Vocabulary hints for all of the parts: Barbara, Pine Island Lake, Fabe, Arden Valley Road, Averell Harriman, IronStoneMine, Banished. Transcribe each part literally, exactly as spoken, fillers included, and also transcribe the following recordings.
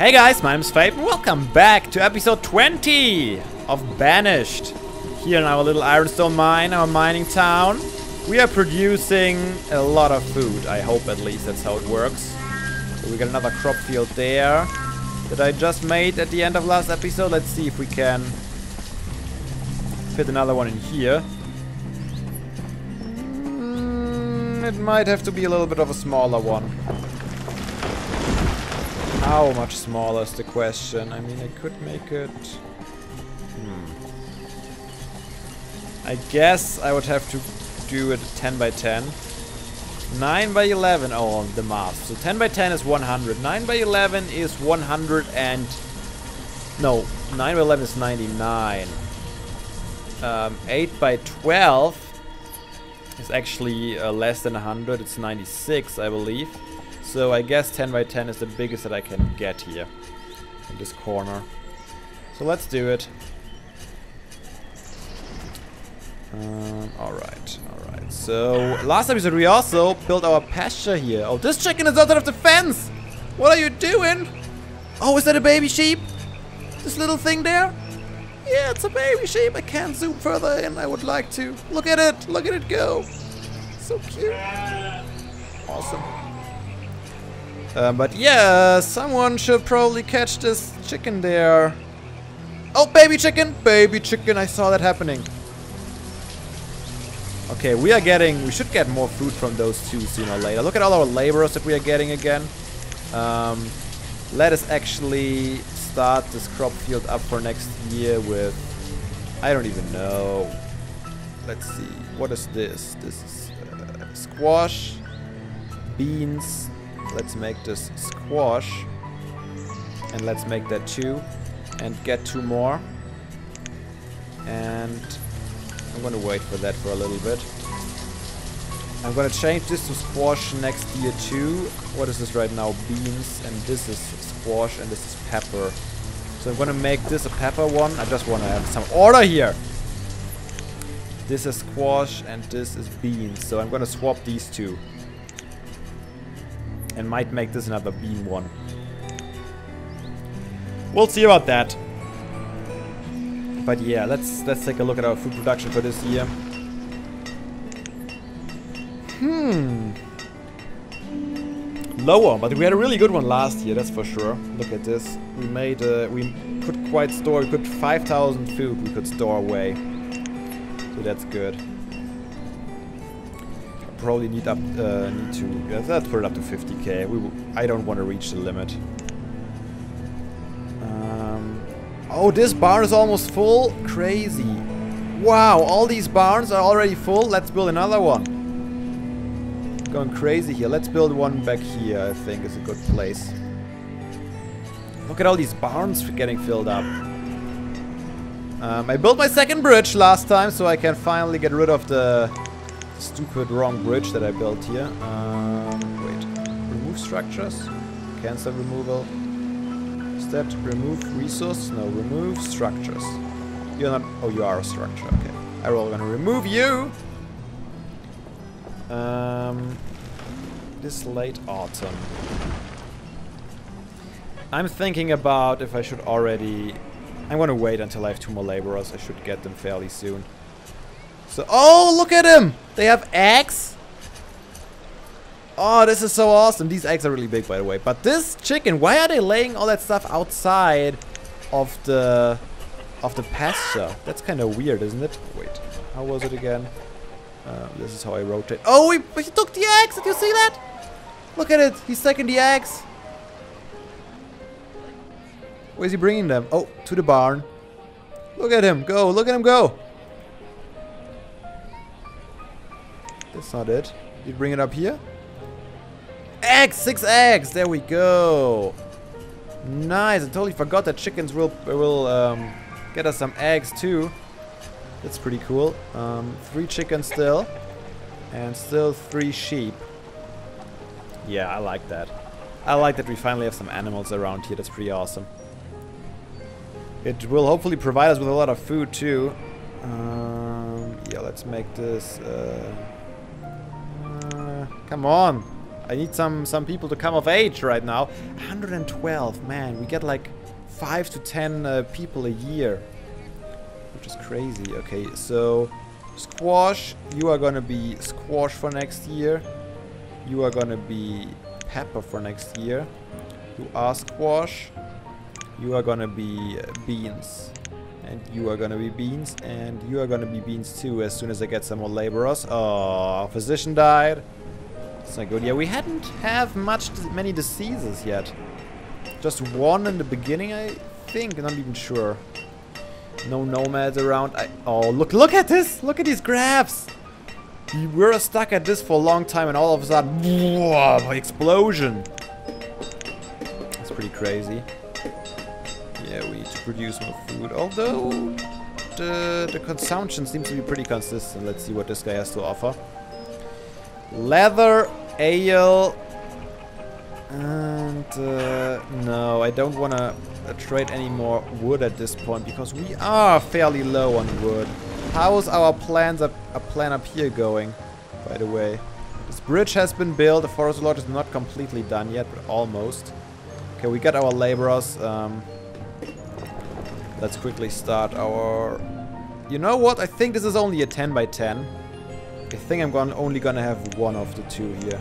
Hey guys, my name is Fabe and welcome back to episode twenty of Banished. Here in our little ironstone mine, our mining town, we are producing a lot of food. I hope at least that's how it works. So we got another crop field there that I just made at the end of last episode. Let's see if we can fit another one in here. Mm, it might have to be a little bit of a smaller one. How much smaller is the question? I mean, I could make it... Hmm. I guess I would have to do it ten by ten. nine by eleven, oh, on the map. So ten by ten is one hundred. nine by eleven is one hundred and... No, nine by eleven is ninety-nine. Um, eight by twelve is actually uh, less than one hundred. It's ninety-six, I believe. So I guess ten by ten is the biggest that I can get here, in this corner. So let's do it. Um, alright, alright. So, last episode we also built our pasture here. Oh, this chicken is outside of the fence! What are you doing? Oh, is that a baby sheep? This little thing there? Yeah, it's a baby sheep. I can't zoom further in. I would like to. Look at it! Look at it go! So cute. Awesome. Um, but yeah, someone should probably catch this chicken there. Oh, baby chicken! Baby chicken, I saw that happening. Okay, we are getting, we should get more food from those two sooner or later. Look at all our laborers that we are getting again. Um, let us actually start this crop field up for next year with, I don't even know. Let's see, what is this? This is uh, squash, beans. Let's make this squash, and let's make that two, and get two more, and I'm gonna wait for that for a little bit. I'm gonna change this to squash next year too. What is this right now? Beans, and this is squash, and this is pepper. So I'm gonna make this a pepper one. I just wanna have some order here. This is squash, and this is beans, so I'm gonna swap these two. And might make this another bean one. We'll see about that. But yeah, let's let's take a look at our food production for this year. Hmm. Lower, but we had a really good one last year, that's for sure. Look at this. We made uh, we could quite store. We could five thousand food. We could store away. So that's good. Probably need up uh, need to uh, let's put it up to fifty K. We will, I don't want to reach the limit. Um, oh, this barn is almost full. Crazy! Wow, all these barns are already full. Let's build another one. Going crazy here. Let's build one back here. I think is a good place. Look at all these barns getting filled up. Um, I built my second bridge last time, so I can finally get rid of the stupid wrong bridge that I built here. Um, wait. Remove structures. Cancel removal. Step. Remove resource. No. Remove structures. You're not... Oh, you are a structure. Okay. I'm gonna remove you! Um, this late autumn. I'm thinking about if I should already... I'm gonna wait until I have two more laborers. I should get them fairly soon. So, oh, look at them! They have eggs! Oh, this is so awesome. These eggs are really big, by the way. But this chicken, why are they laying all that stuff outside of the of the pasture? That's kind of weird, isn't it? Wait, how was it again? Uh, this is how I rotate. Oh, he, he took the eggs! Did you see that? Look at it! He's taking the eggs! Where's he bringing them? Oh, to the barn. Look at him go! Look at him go! That's not it. You bring it up here? Eggs! Six eggs! There we go! Nice! I totally forgot that chickens will will um, get us some eggs too. That's pretty cool. Um, three chickens still. And still three sheep. Yeah, I like that. I like that we finally have some animals around here. That's pretty awesome. It will hopefully provide us with a lot of food too. Um, yeah, let's make this... Uh, Come on! I need some some people to come of age right now. one hundred twelve, man, we get like five to ten uh, people a year, which is crazy. Okay, so squash, you are gonna be squash for next year. You are gonna be pepper for next year. You are squash. You are gonna be beans. And you are gonna be beans, and you are gonna be beans too as soon as I get some more laborers. Oh, physician died. It's not good. Yeah, we hadn't have much, many diseases yet. Just one in the beginning, I think. I'm not even sure. No nomads around. I, oh, look, look at this! Look at these graphs! We were stuck at this for a long time, and all of a sudden, whoa, explosion! That's pretty crazy. Yeah, we need to produce more food, although the, the consumption seems to be pretty consistent. Let's see what this guy has to offer. Leather, ale, and uh, no, I don't want to uh, trade any more wood at this point because we are fairly low on wood. How's our plans up, a plan up here going, by the way? This bridge has been built, the forest lodge is not completely done yet, but almost. Okay, we got our laborers. Um, Let's quickly start our... You know what? I think this is only a ten by ten. I think I'm gonna, only gonna have one of the two here.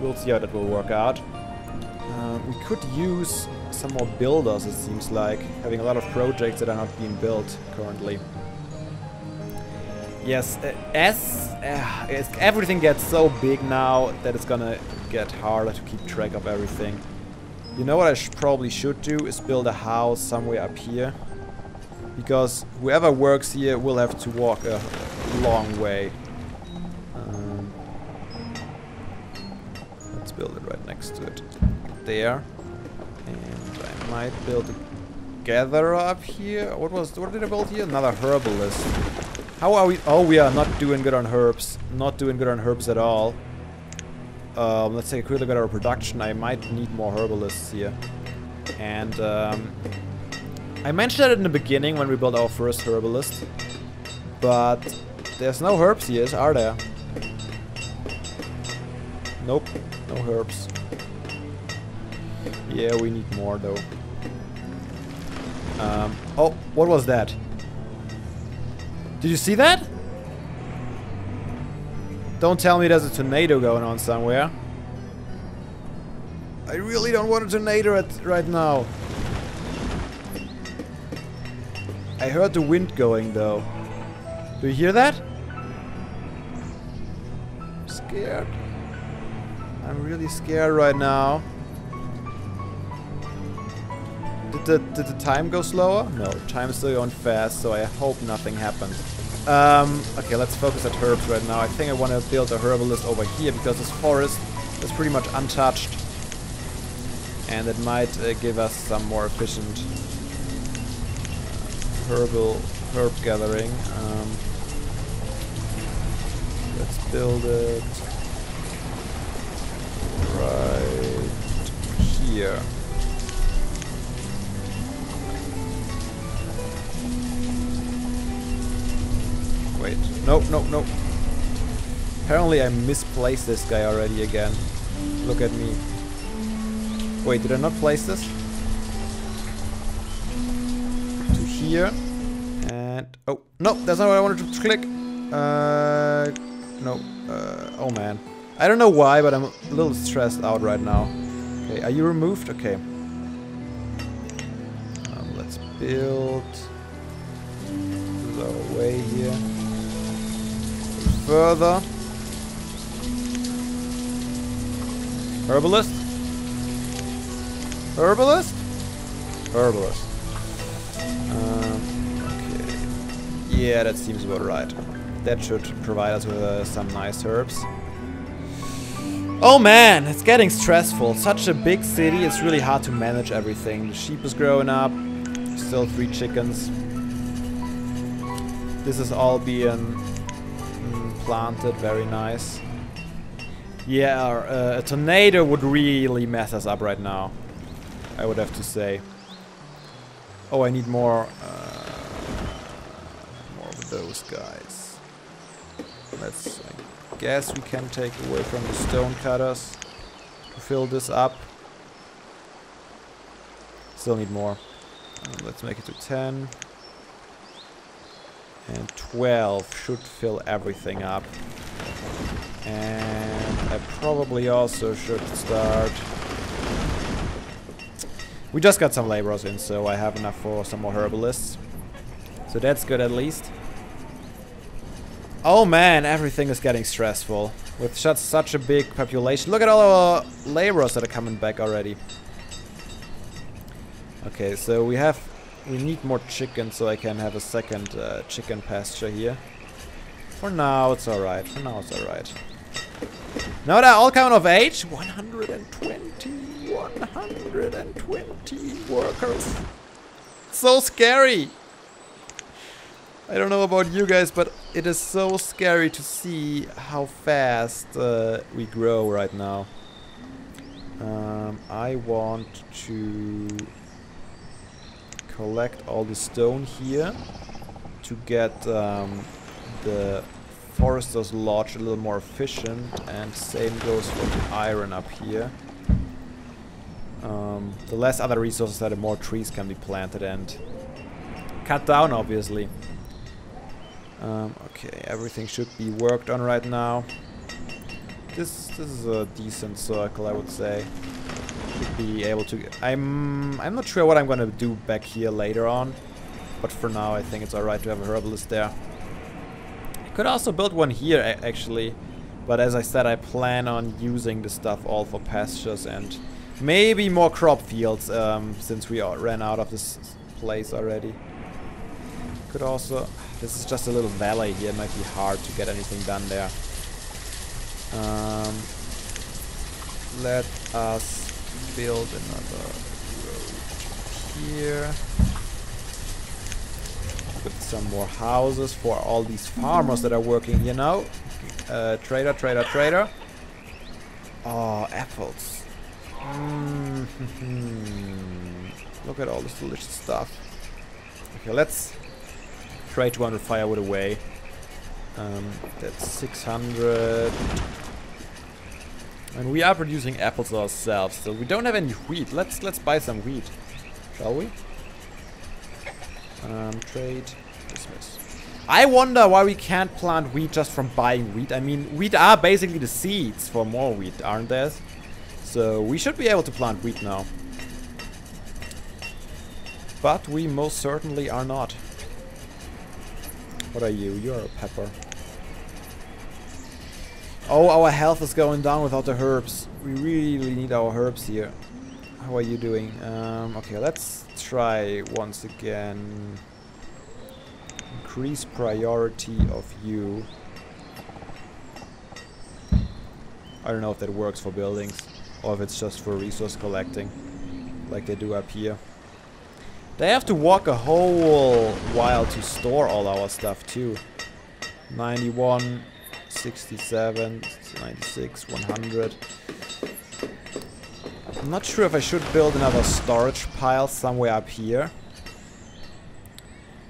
We'll see how that will work out. Um, we could use some more builders, it seems like. Having a lot of projects that are not being built currently. Yes, uh, as, uh, as everything gets so big now that it's gonna get harder to keep track of everything. You know what I sh probably should do is build a house somewhere up here. Because whoever works here will have to walk a long way. Um, let's build it right next to it. There. And I might build a gatherer up here. What was, what did I build here? Another herbalist. How are we? Oh, we are not doing good on herbs. Not doing good on herbs at all. Um, let's take a quick look at our production. I might need more herbalists here. And um, I mentioned that in the beginning when we built our first herbalist. But there's no herbs here, are there? Nope, no herbs. Yeah, we need more though. Um, oh, what was that? Did you see that? Don't tell me there's a tornado going on somewhere. I really don't want a tornado at, right now. I heard the wind going though. Do you hear that? I'm scared. I'm really scared right now. Did the, did the time go slower? No, time's still going fast, so I hope nothing happened. Um, okay, let's focus at herbs right now. I think I want to build a herbalist over here because this forest is pretty much untouched. And it might uh, give us some more efficient herbal herb gathering. Um, let's build it right here. Wait, no, no, no. Apparently I misplaced this guy already again. Look at me. Wait, did I not place this? To here. And... oh, no, that's not what I wanted to click. Uh, no. Uh, oh, man. I don't know why, but I'm a little stressed out right now. Okay, are you removed? Okay. Um, let's build... our way here. Further. Herbalist? Herbalist? Herbalist. Um, okay. Yeah, that seems about right. That should provide us with uh, some nice herbs. Oh man, it's getting stressful. Such a big city, it's really hard to manage everything. The sheep is growing up. Still three chickens. This is all being planted, very nice. Yeah, uh, a tornado would really mess us up right now, I would have to say. Oh, I need more, uh, more of those guys. Let's uh, gas we can take away from the stone cutters to fill this up. Still need more. And let's make it to ten. And twelve should fill everything up. And I probably also should start... We just got some laborers in, so I have enough for some more herbalists. So that's good at least. Oh man, everything is getting stressful. With such, such a big population. Look at all our laborers that are coming back already. Okay, so we have... We need more chicken, so I can have a second uh, chicken pasture here. For now, it's alright. For now, it's alright. Now they're all coming of age. one hundred twenty workers. So scary. I don't know about you guys, but it is so scary to see how fast uh, we grow right now. Um, I want to collect all the stone here to get um, the Forester's Lodge a little more efficient, and same goes for the iron up here. Um, the less other resources, that the more trees can be planted and cut down, obviously. Um, okay, everything should be worked on right now. This this is a decent circle, I would say. Should be able to. I'm I'm not sure what I'm gonna do back here later on, but for now I think it's alright to have a herbalist there. I could also build one here actually, but as I said, I plan on using the stuff all for pastures and maybe more crop fields, um, since we all ran out of this place already. Could also... This is just a little valley here. It might be hard to get anything done there. Um, let us build another road here. Put some more houses for all these farmers that are working here now. Uh, trader, trader, trader. Oh, apples. Mm-hmm. Look at all this delicious stuff. Okay, let's try two hundred firewood away. Um, that's six hundred. And we are producing apples ourselves, so we don't have any wheat. Let's let's buy some wheat, shall we? Um, trade, dismiss. I wonder why we can't plant wheat just from buying wheat. I mean, wheat are basically the seeds for more wheat, aren't they? So we should be able to plant wheat now. But we most certainly are not. What are you? You're a pepper. Oh, our health is going down without the herbs. We really need our herbs here. How are you doing? Um, okay, let's try once again. Increase priority of you. I don't know if that works for buildings, or if it's just for resource collecting, like they do up here. They have to walk a whole while to store all our stuff too. ninety-one, sixty-seven, ninety-six, one hundred. I'm not sure if I should build another storage pile somewhere up here.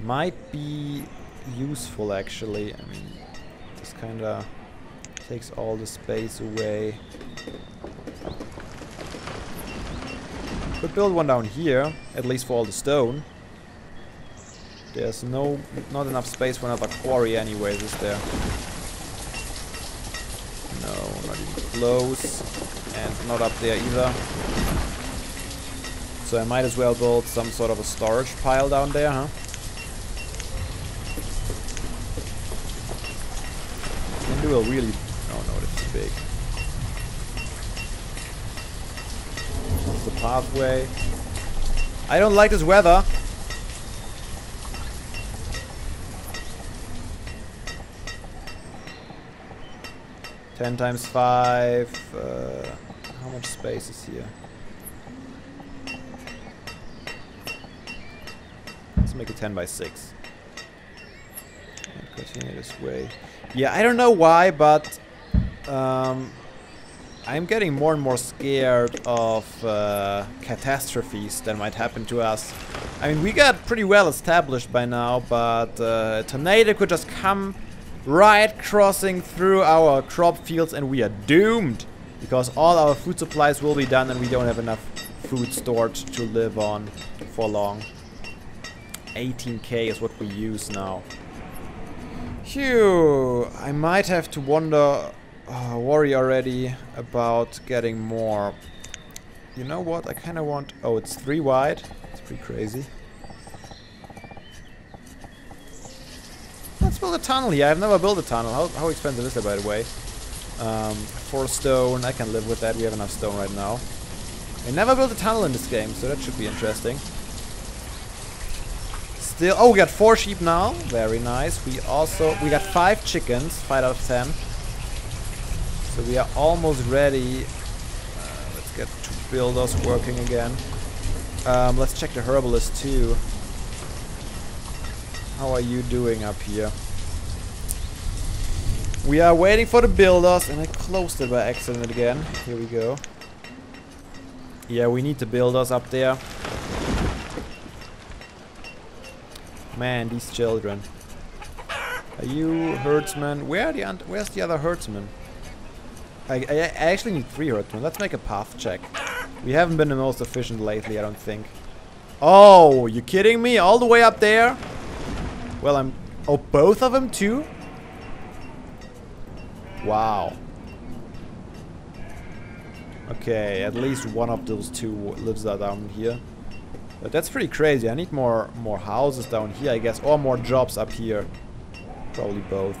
Might be useful actually. I mean, this kinda takes all the space away. Could build one down here, at least for all the stone. There's no, not enough space for another quarry anyways, is there? No, not even close. And not up there either. So I might as well build some sort of a storage pile down there, huh? Can do a really... Oh no, that's too big. The pathway. I don't like this weather. Ten times five. Uh, how much space is here? Let's make it ten by six. And continue this way. Yeah, I don't know why, but um, I'm getting more and more scared of uh, catastrophes that might happen to us. I mean, we got pretty well established by now, but uh, a tornado could just come right crossing through our crop fields, and we are doomed because all our food supplies will be done and we don't have enough food stored to live on for long. eighteen K is what we use now. Phew, I might have to wonder, uh, worry already about getting more. You know what, I kind of want... Oh, it's three wide. It's pretty crazy. Let's build a tunnel here. I've never built a tunnel. How, how expensive is that, by the way? Um, four stone, I can live with that. We have enough stone right now. I never built a tunnel in this game, so that should be interesting. Still, oh, we got four sheep now. Very nice. We also, we got five chickens, five out of ten. So we are almost ready. Uh, let's get two builders working again. Um, let's check the herbalist too. How are you doing up here? We are waiting for the builders, and I closed it by accident again. Here we go. Yeah, we need the builders up there. Man, these children. Are you herdsmen? Where are the un where's the other herdsmen? I, I, I actually need three herdsmen. Let's make a path check. We haven't been the most efficient lately, I don't think. Oh, you kidding me? All the way up there? Well, I'm... Oh, both of them too? Wow. Okay, at least one of those two lives down here. But that's pretty crazy. I need more more houses down here, I guess, or more jobs up here. Probably both.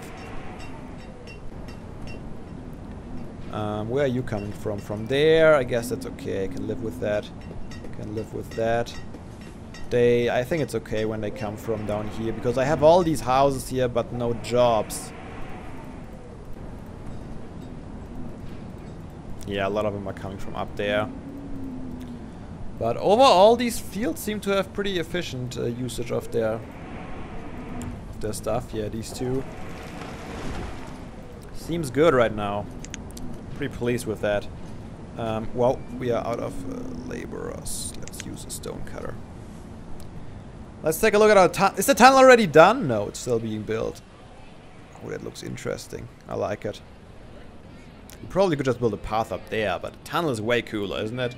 Um, where are you coming from? From there? I guess that's okay. I can live with that. I can live with that. They, I think it's okay when they come from down here, because I have all these houses here, but no jobs. Yeah, a lot of them are coming from up there. But overall, these fields seem to have pretty efficient uh, usage of their, of their stuff. Yeah, these two. Seems good right now. Pretty pleased with that. Um, well, we are out of uh, laborers. Let's use a stone cutter. Let's take a look at our tunnel. Is the tunnel already done? No, it's still being built. Oh, that looks interesting. I like it. We probably could just build a path up there, but the tunnel is way cooler, isn't it?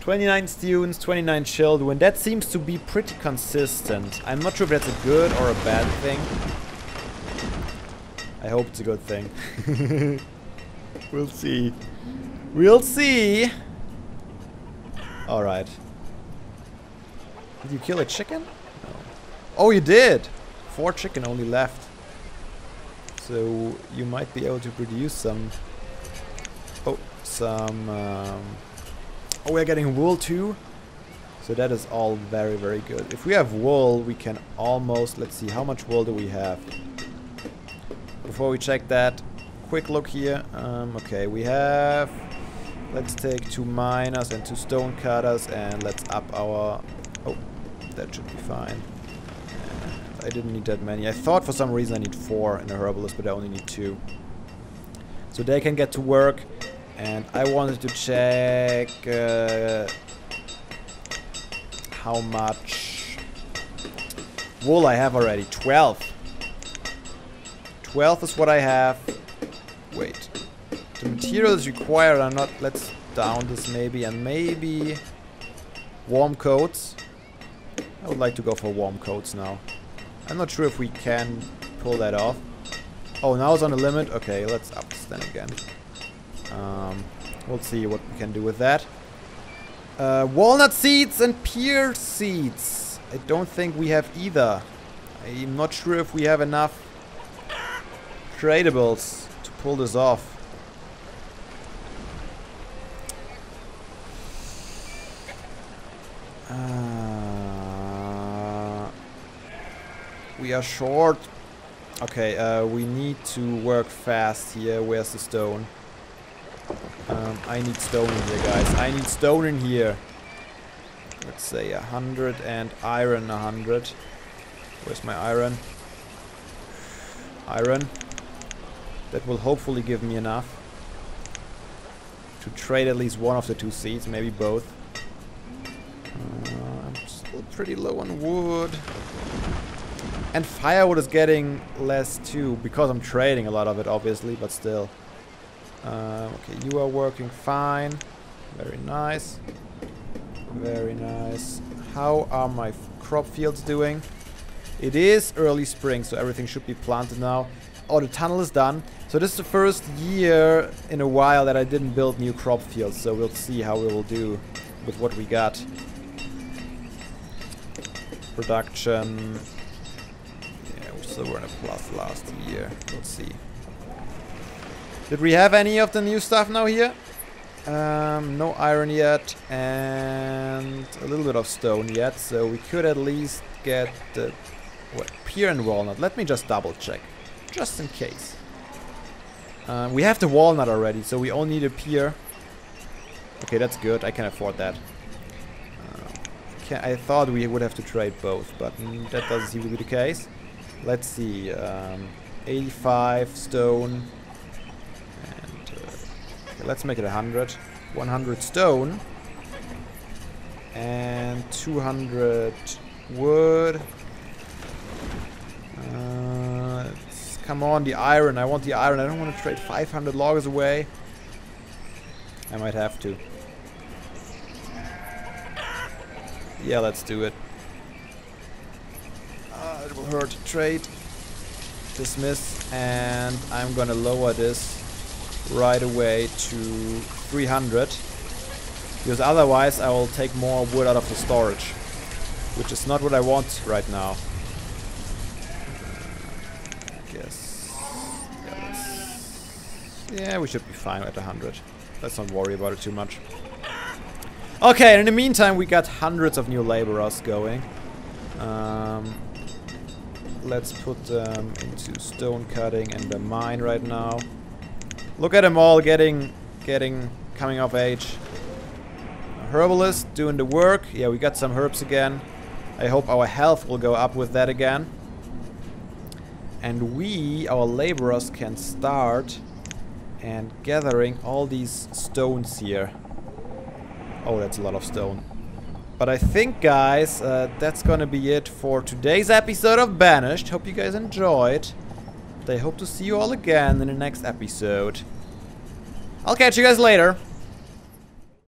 twenty-nine students, twenty-nine children. That seems to be pretty consistent. I'm not sure if that's a good or a bad thing. I hope it's a good thing. We'll see. We'll see. Alright. Did you kill a chicken? No. Oh, you did! Four chicken only left. So you might be able to produce some... Oh, some... Um, Oh, we're getting wool too, so that is all very, very good. If we have wool, we can almost... Let's see, how much wool do we have? Before we check that, quick look here. Um, okay, we have... Let's take two miners and two stone cutters, and let's up our... Oh, that should be fine. And I didn't need that many. I thought for some reason I need four in a herbalist, but I only need two. So they can get to work. And I wanted to check uh, how much wool I have already. twelve. twelve is what I have. Wait. The materials required are not... Let's down this maybe. And maybe warm coats. I would like to go for warm coats now. I'm not sure if we can pull that off. Oh, now it's on the limit. Okay, let's up this then again. Um, we'll see what we can do with that. Uh, walnut seeds and pear seeds. I don't think we have either. I'm not sure if we have enough tradables to pull this off. Uh, we are short. Okay, uh, we need to work fast here. Where's the stone? Um, I need stone in here, guys. I need stone in here. Let's say a hundred and iron a hundred. Where's my iron? Iron. That will hopefully give me enough to trade at least one of the two seeds, maybe both. Uh, I'm still pretty low on wood. And firewood is getting less too, because I'm trading a lot of it, obviously, but still. Uh, okay, you are working fine. Very nice. Very nice. How are my crop fields doing? It is early spring, so everything should be planted now. Oh, the tunnel is done. So this is the first year in a while that I didn't build new crop fields, so we'll see how we will do with what we got. Production. So we're in a plus last year. Let's see. Did we have any of the new stuff now here? Um, no iron yet, and a little bit of stone yet. So we could at least get the what, pier and walnut. Let me just double check, just in case. Um, we have the walnut already, so we all need a pier. Okay, that's good. I can afford that. Uh, can, I thought we would have to trade both, but mm, that doesn't seem to be the case. Let's see, um, eighty-five stone, and uh, okay, let's make it one hundred. one hundred stone, and two hundred wood. Uh, come on, the iron, I want the iron, I don't want to trade five hundred loggers away. I might have to. Yeah, let's do it. It will hurt. Trade. Dismiss. And I'm gonna lower this right away to three hundred. Because otherwise I will take more wood out of the storage. Which is not what I want right now. I guess. Yeah, let's, yeah, we should be fine at one hundred. Let's not worry about it too much. Okay, and in the meantime we got hundreds of new laborers going. Um... Let's put them into stone cutting and the mine right now. Look at them all getting, getting, coming of age. A herbalist doing the work. Yeah, we got some herbs again. I hope our health will go up with that again. And we, our laborers, can start and gathering all these stones here. Oh, that's a lot of stone. But I think, guys, uh, that's gonna be it for today's episode of Banished. Hope you guys enjoyed. I hope to see you all again in the next episode. I'll catch you guys later.